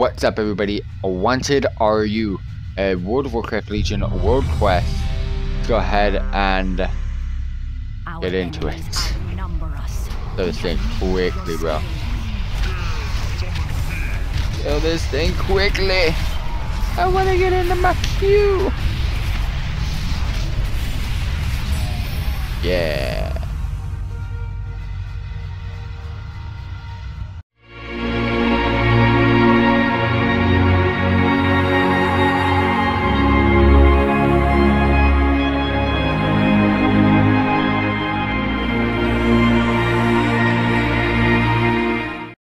What's up, everybody? Wanted RU, World of Warcraft Legion World Quest. Let's go ahead and get into it. Kill this thing quickly, bro. Kill this thing quickly. I want to get into my queue. Yeah.